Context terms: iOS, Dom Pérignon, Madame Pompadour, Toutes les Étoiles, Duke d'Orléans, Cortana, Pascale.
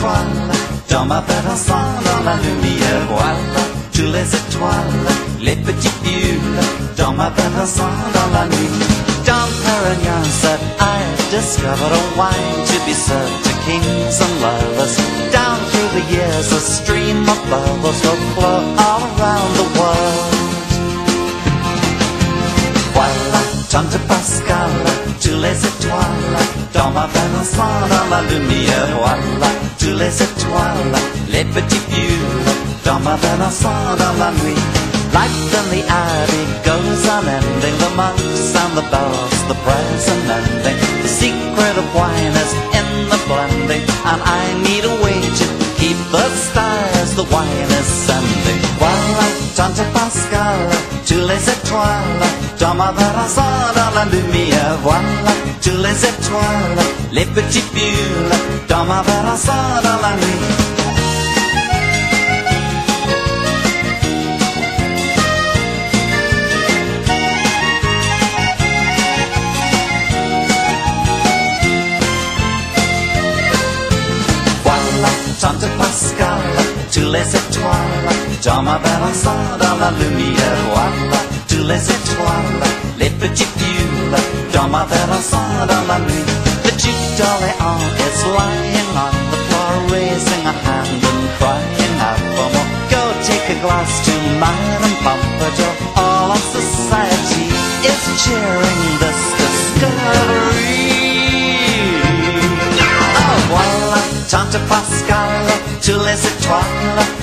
étoiles, dans ma parasan, dans la lumière voile, tous les étoiles, les petites bulles, dans ma parasan, dans la nuit. Dom Pérignon said I had discovered a wine to be served to kings and lovers. Down through the years, a stream of bubbles will flow all around the world. Voilà, Tante Pascal, tous les étoiles, dans ma Vincent, dans la lumière, voilà, tous les étoiles, les petites bulles, dans ma Vincent, dans la nuit. Life in the abbey goes on ending, the monks and the bells, the present ending. The secret of wine is in the blending, and I need a way to keep the stars the wine is sending. Voilà, Tante Pascal, tous les étoiles, dans ma verraison, dans la lumière, voilà, tous les étoiles, les petites bulles, dans ma verraison, dans la nuit. Tante Pascal, tous les étoiles, dans ma Valençon, dans la lumière, voilà, tous les étoiles, les petites bulles, dans ma Valençon, dans la nuit. The Duke d'Orléans is lying on the floor, raising a hand and crying out for more. Go take a glass to Madame Pompadour, all of society is cheering this discovery. Tante Pascal, tous les étoiles,